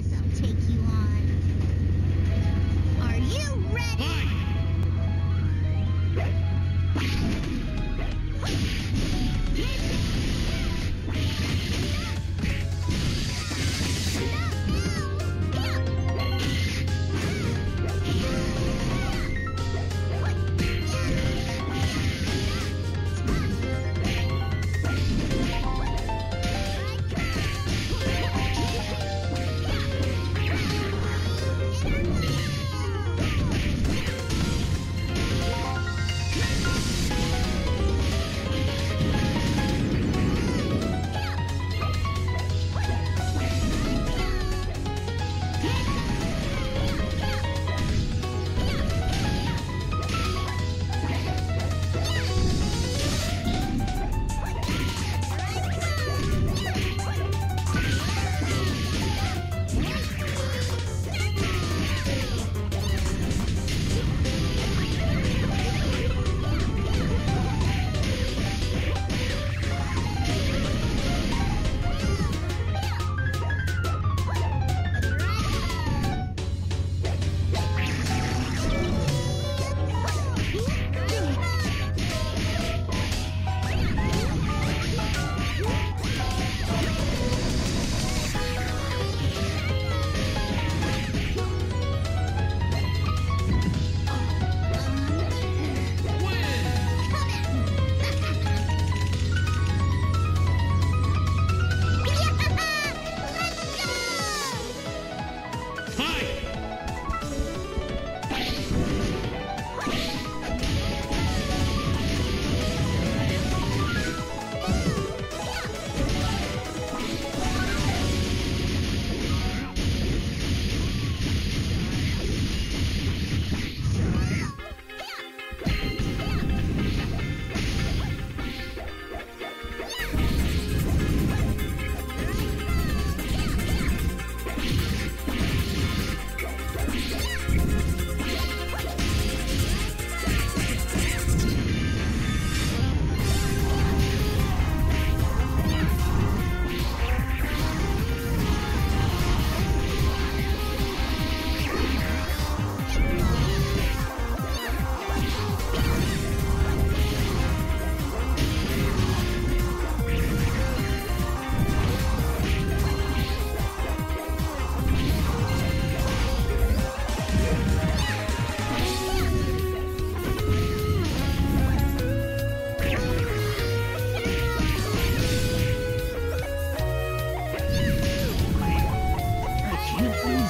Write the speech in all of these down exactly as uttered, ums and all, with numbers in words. guess I'll take you on. Are you ready?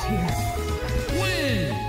Fine. Win!